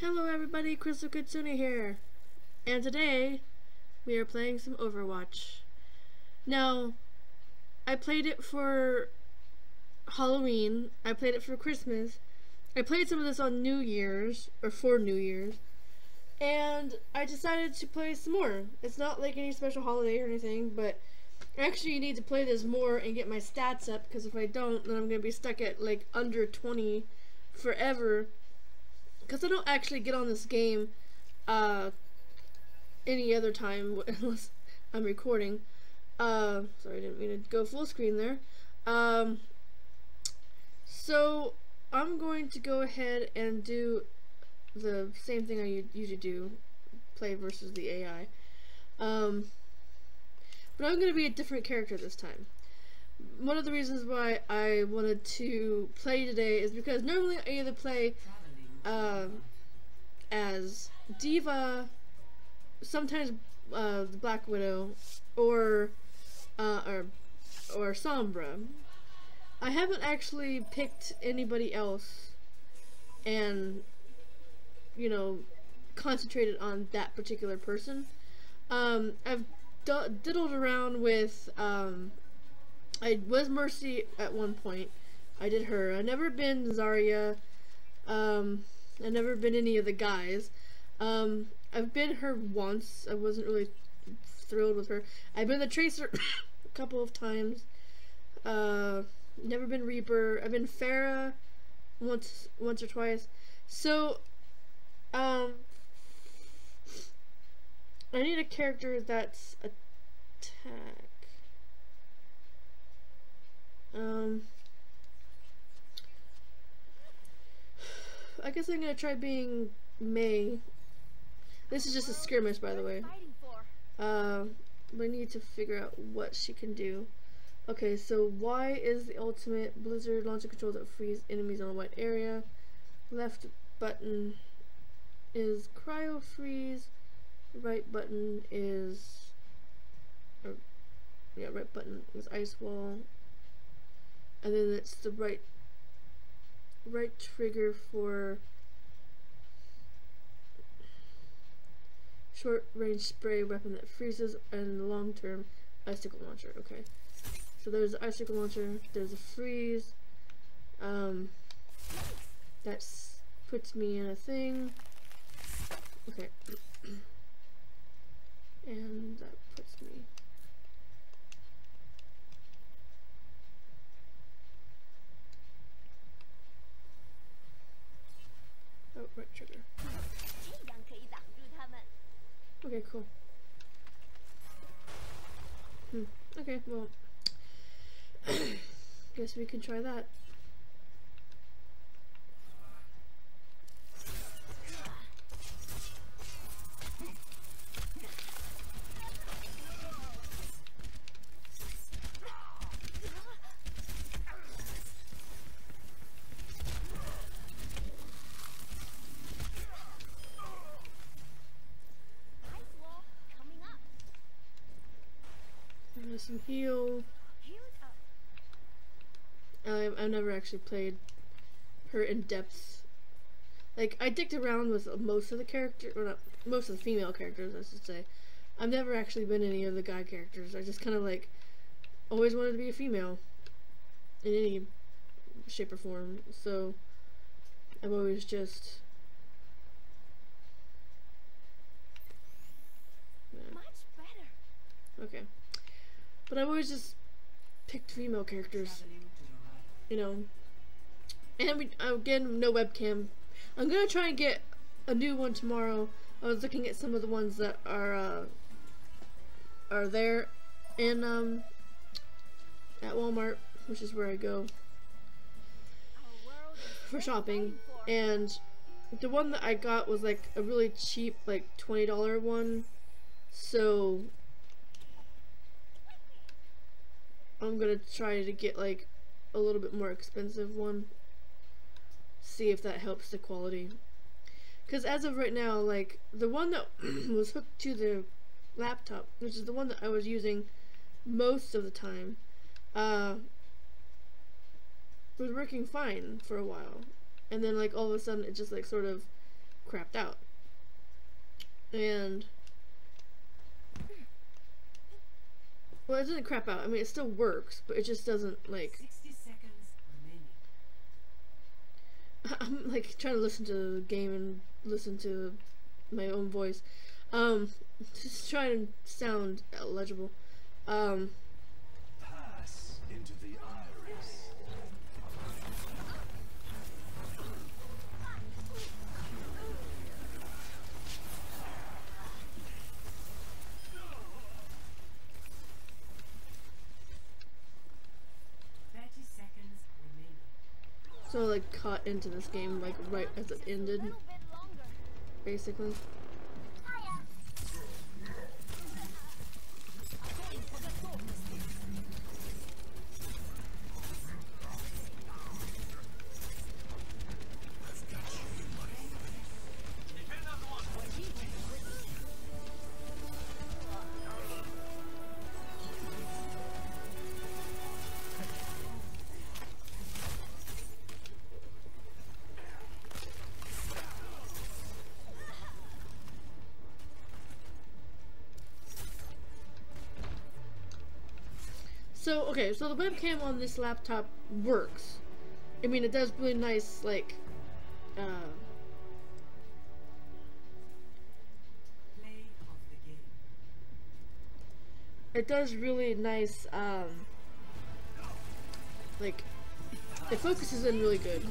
Hello everybody, Crystal Kitsune here, and today we are playing some Overwatch. Now, I played it for Halloween, I played it for Christmas, I played some of this on New Year's, or for New Year's, and I decided to play some more. It's not like any special holiday or anything, but I actually need to play this more and get my stats up, because if I don't, then I'm going to be stuck at like under 20 forever, because I don't actually get on this game any other time unless I'm recording. Sorry, I didn't mean to go full screen there. So I'm going to go ahead and do the same thing I usually do, play versus the AI. But I'm going to be a different character this time. One of the reasons why I wanted to play today is because normally I either play as D.Va, sometimes the Black Widow, or Sombra. I haven't actually picked anybody else and, you know, concentrated on that particular person. I've diddled around with, I was Mercy at one point. I did her. I've never been Zarya. I've never been any of the guys. I've been her once. I wasn't really thrilled with her. I've been the Tracer a couple of times. Never been Reaper. I've been Pharah once or twice. So, I need a character that's attack. I guess I'm gonna try being May. This is just a skirmish, by the way. We need to figure out what she can do. Okay, so Y is the ultimate Blizzard launcher control that frees enemies on a wide area. Left button is cryo freeze. Right button is ice wall. And then it's the right trigger for short range spray weapon that freezes, and long term icicle launcher. Okay, so there's the icicle launcher, there's a freeze, that puts me in a thing. Okay, and that puts me right trigger. Okay, cool. Okay, well, guess we can try that. Some heal. I've never actually played her in depth. Like, I dicked around with most of the characters, or not, most of the female characters, I should say. I've never actually been any of the guy characters. I just kind of like always wanted to be a female in any shape or form. So I've always just much better. Okay. But I've always just picked female characters, you know. And we, again, no webcam. I'm gonna try and get a new one tomorrow. I was looking at some of the ones that are there in at Walmart, which is where I go for shopping. And the one that I got was like a really cheap, like $20 one. So I'm gonna try to get like a little bit more expensive one, see if that helps the quality, because as of right now, like the one that was hooked to the laptop, which is the one that I was using most of the time, was working fine for a while, and then like all of a sudden it just like sort of crapped out. And well, it doesn't crap out. I mean, it still works, but it just doesn't, like... 60 seconds remaining. I'm, like, trying to listen to the game and listen to my own voice. Just trying to sound legible. Pass into the iris. So, like, caught into this game, like, right as it ended, basically. So, okay, so the webcam on this laptop works. I mean, it does really nice, like, play of the game. It does really nice, like, it focuses in really good.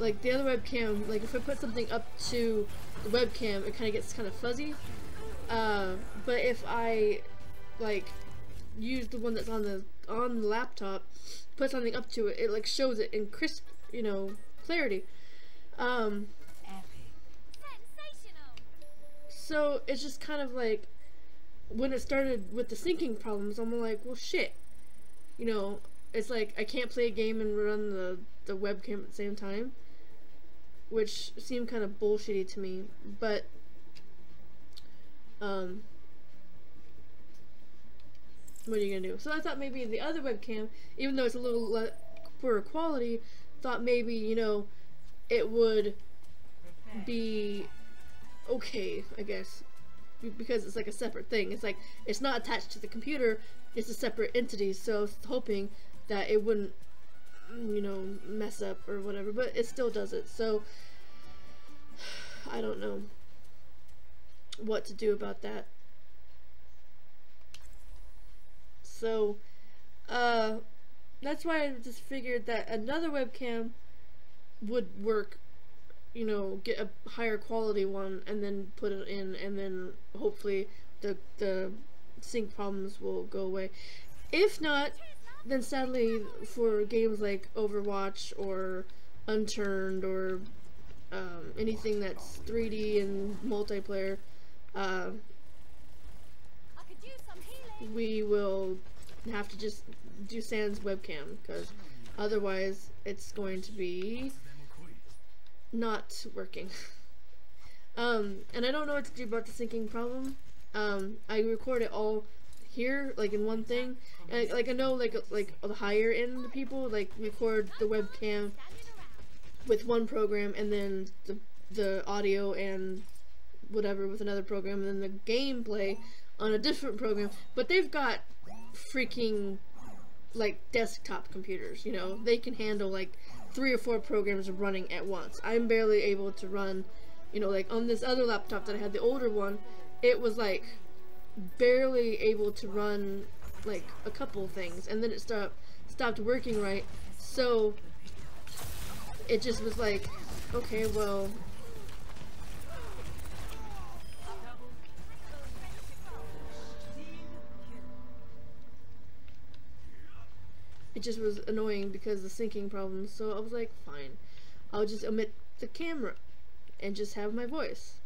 Like, the other webcam, like, if I put something up to the webcam, it kind of gets kind of fuzzy. But if I, like, use the one that's on the laptop, put something up to it, it like shows it in crisp, you know, clarity. So it's just kind of like, when it started with the syncing problems, I'm like, well shit, you know, it's like I can't play a game and run the webcam at the same time, which seemed kind of bullshitty to me, but what are you gonna do? So I thought maybe the other webcam, even though it's a little poorer quality, thought maybe, you know, it would be okay, I guess, because it's like a separate thing. It's like, it's not attached to the computer, it's a separate entity, so I was hoping that it wouldn't, you know, mess up or whatever, but it still does it, so I don't know what to do about that. So, that's why I just figured that another webcam would work, you know, get a higher quality one and then put it in, and then hopefully the sync problems will go away. If not, then sadly for games like Overwatch or Unturned or anything that's 3D and multiplayer, we will have to just do sans webcam, because otherwise it's going to be not working. And I don't know what to do about the syncing problem. I record it all here, like in one thing, and like I know like the higher end people like record the webcam with one program and then the audio and whatever with another program, and then the gameplay on a different program, but they've got freaking like desktop computers, you know, they can handle like 3 or 4 programs running at once. I'm barely able to run, you know, like on this other laptop that I had, the older one, it was like barely able to run like a couple things, and then it stopped working right, so it just was like, okay, well, it just was annoying because of the syncing problems, so I was like, fine, I'll just omit the camera and just have my voice.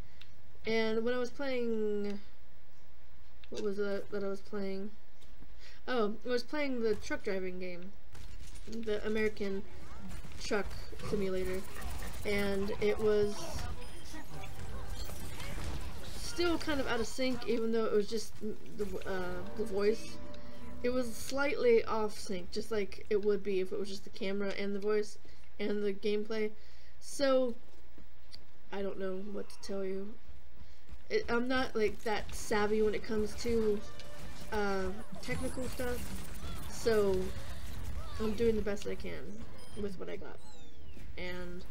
And when I was playing, what was it that I was playing? Oh, I was playing the truck driving game, the American Truck Simulator, and it was still kind of out of sync, even though it was just the voice. It was slightly off sync, just like it would be if it was just the camera and the voice and the gameplay. So I don't know what to tell you. I'm not like that savvy when it comes to technical stuff, so I'm doing the best I can with what I got. And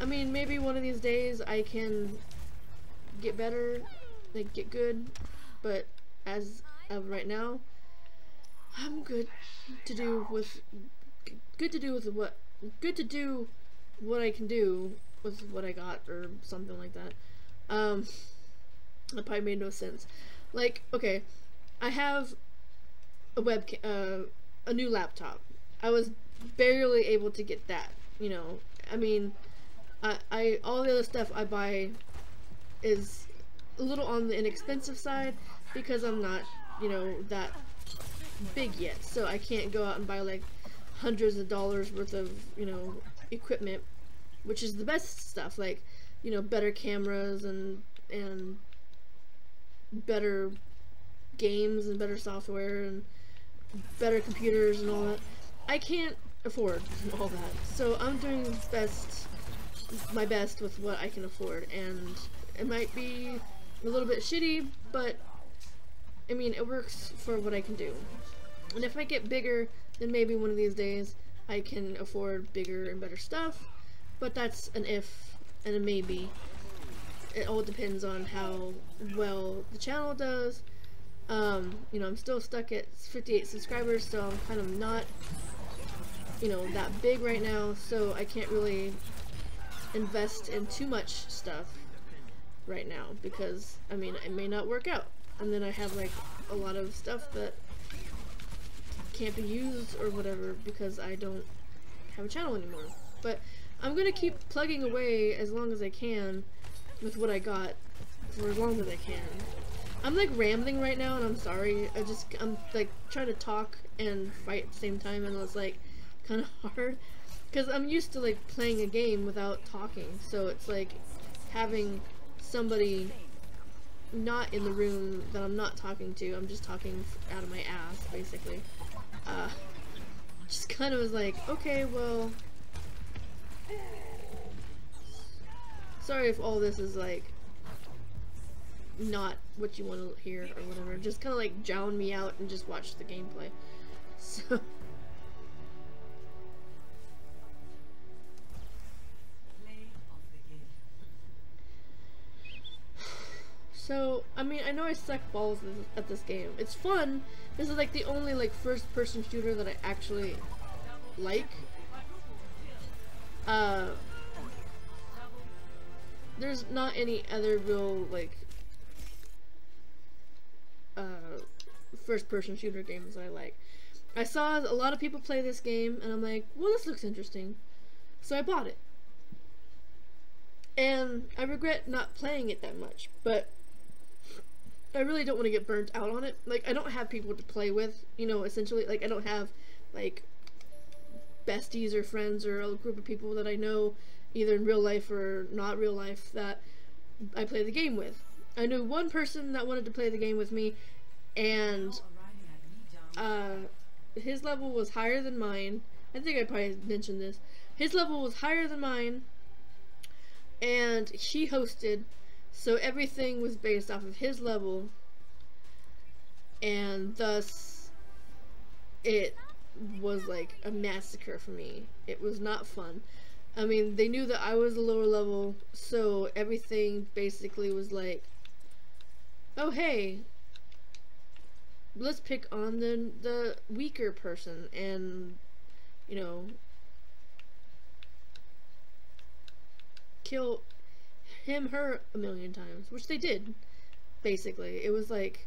I mean, maybe one of these days I can get better, like get good, but as of right now, I'm good to do what I can do with what I got, or something like that. That probably made no sense. Like, okay, I have a webcam, a new laptop. I was barely able to get that, you know. I mean, I all the other stuff I buy is a little on the inexpensive side because I'm not, you know, that big yet, so I can't go out and buy like hundreds of dollars worth of, you know, equipment, which is the best stuff, like, you know, better cameras and better games and better software and better computers and all that. I can't afford all that, so I'm doing my best with what I can afford, and it might be a little bit shitty, but I mean, it works for what I can do. And if I get bigger, then maybe one of these days I can afford bigger and better stuff, but that's an if and a maybe. It all depends on how well the channel does. You know, I'm still stuck at 58 subscribers, so I'm kind of not, you know, that big right now, so I can't really invest in too much stuff right now, because I mean, it may not work out. And then I have like a lot of stuff that can't be used or whatever because I don't have a channel anymore. But I'm gonna keep plugging away as long as I can with what I got for as long as I can. I'm like rambling right now and I'm sorry. I'm like trying to talk and fight at the same time, and it's like kind of hard because I'm used to like playing a game without talking, so it's like having somebody not in the room that I'm not talking to, I'm just talking out of my ass, basically. Just kind of was like, okay, well, sorry if all this is like not what you want to hear or whatever. Just kind of like drown me out and just watch the gameplay. So I mean, I know I suck balls at this game. It's fun. This is like the only like first person shooter that I actually like. There's not any other real like first person shooter games that I like. I saw a lot of people play this game and I'm like, well, this looks interesting. So I bought it. And I regret not playing it that much, but I really don't want to get burnt out on it. Like, I don't have people to play with, you know, essentially. Like, I don't have, like, besties or friends or a group of people that I know, either in real life or not real life, that I play the game with. I knew one person that wanted to play the game with me, and his level was higher than mine. I think I probably mentioned this. His level was higher than mine, and he hosted. So everything was based off of his level, and thus it was like a massacre for me. It was not fun. I mean, they knew that I was a lower level, so everything basically was like, oh hey, let's pick on the weaker person, and, you know, kill him, her a million times, which they did. Basically, it was like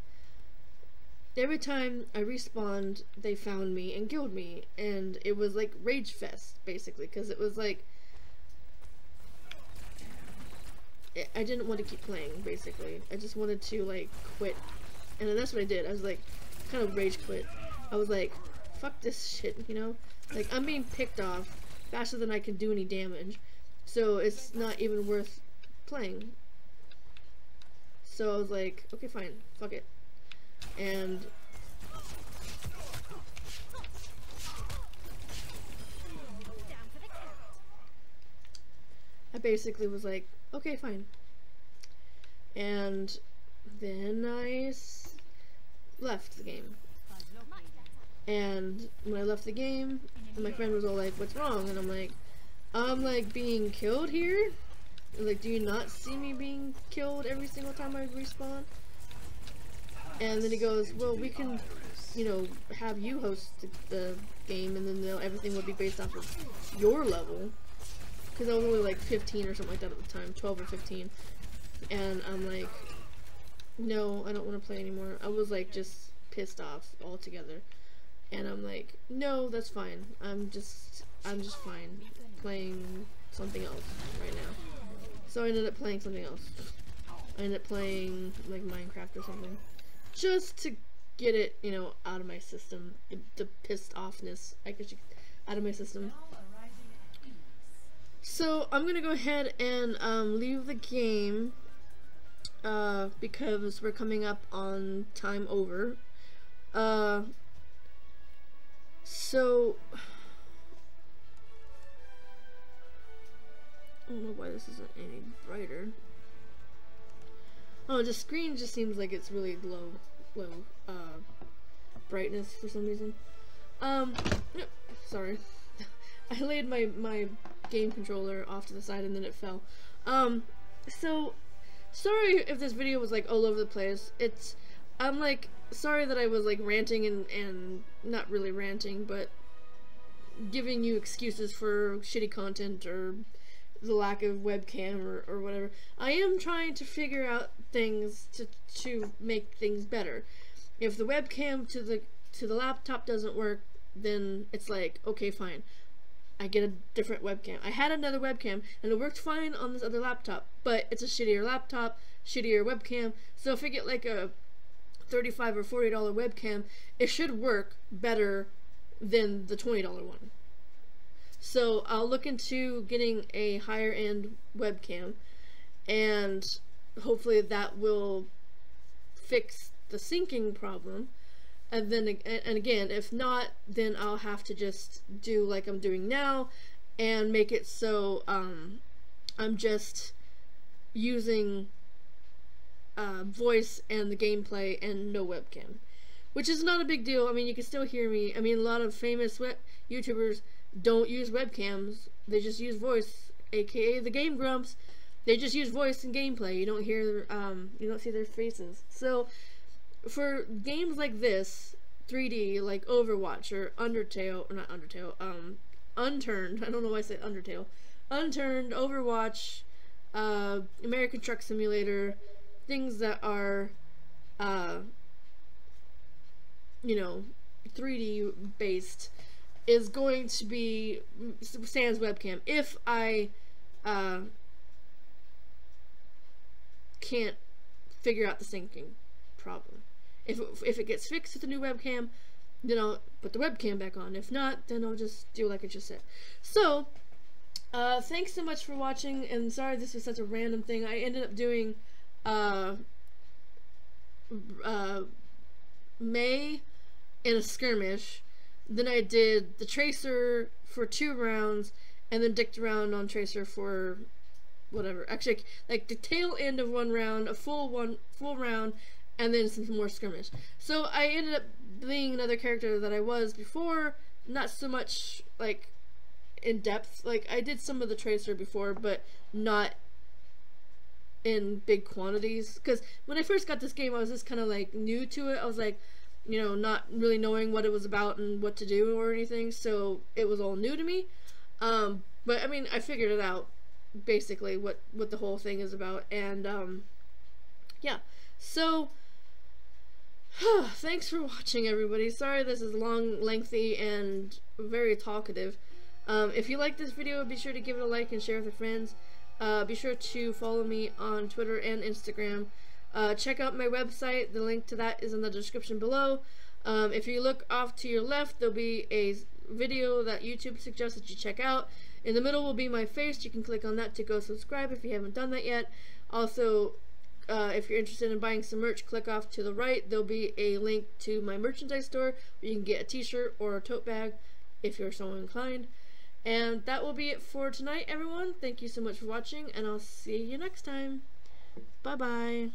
every time I respawned, they found me and killed me, and it was like rage fest, basically, because it was like I didn't want to keep playing. Basically, I just wanted to like quit, and then that's what I did. I was like, kind of rage quit. I was like, fuck this shit, you know? Like, I'm being picked off faster than I can do any damage, so it's not even worth playing. So I was like, okay, fine, fuck it. And I basically was like, okay, fine. And then I left the game. And when I left the game, my friend was all like, what's wrong? And I'm like being killed here? Like, do you not see me being killed every single time I respawn? And then he goes, well, we can, you know, have you host the game, and then everything would be based off of your level. Because I was only like 15 or something like that at the time, 12 or 15. And I'm like, no, I don't want to play anymore. I was like just pissed off altogether. And I'm like, no, that's fine. I'm just fine playing something else right now. So I ended up playing something else. I ended up playing like Minecraft or something, just to get it, you know, out of my system, the pissed offness, I guess, out of my system. So I'm gonna go ahead and leave the game because we're coming up on time over. So I don't know why this isn't any brighter. Oh, the screen just seems like it's really low brightness for some reason. No, sorry. I laid my game controller off to the side and then it fell. So sorry if this video was like all over the place. I'm like sorry that I was like ranting and not really ranting, but giving you excuses for shitty content or the lack of webcam or whatever. I am trying to figure out things to make things better. If the webcam to the laptop doesn't work, then it's like, okay, fine, I get a different webcam. I had another webcam and it worked fine on this other laptop, but it's a shittier laptop, shittier webcam. So if I get like a $35 or $40 webcam, it should work better than the $20 one. So I'll look into getting a higher end webcam, and hopefully that will fix the syncing problem. And then, and again, if not, then I'll have to just do like I'm doing now and make it so I'm just using voice and the gameplay and no webcam, which is not a big deal. I mean, you can still hear me. I mean, a lot of famous YouTubers don't use webcams, they just use voice, aka the Game Grumps. They just use voice and gameplay. You don't hear you don't see their faces. So for games like this, 3D, like Overwatch or Undertale, or not Undertale, Unturned, I don't know why I said Undertale, Unturned, Overwatch, American Truck Simulator, things that are you know, 3D based, is going to be sans webcam if I can't figure out the syncing problem. If it gets fixed with the new webcam, then I'll put the webcam back on. If not, then I'll just do like I just said. So thanks so much for watching, and sorry this was such a random thing. I ended up doing May in a skirmish. Then I did the Tracer for 2 rounds, and then dicked around on Tracer for whatever. Actually, like the tail end of 1 round, a full round, and then some more skirmish. So I ended up being another character that I was before, not so much like in depth. Like I did some of the Tracer before, but not in big quantities. Because when I first got this game, I was just kind of like new to it. I was like, you know, not really knowing what it was about and what to do or anything, so it was all new to me. But I mean, I figured it out basically what the whole thing is about, and yeah. So thanks for watching, everybody. Sorry this is long, lengthy, and very talkative. If you like this video, be sure to give it a like and share with your friends. Be sure to follow me on Twitter and Instagram. Check out my website. The link to that is in the description below. If you look off to your left, there'll be a video that YouTube suggests that you check out. In the middle will be my face. You can click on that to go subscribe if you haven't done that yet. Also, if you're interested in buying some merch, click off to the right. There'll be a link to my merchandise store where you can get a t-shirt or a tote bag if you're so inclined. And that will be it for tonight, everyone. Thank you so much for watching, and I'll see you next time. Bye-bye.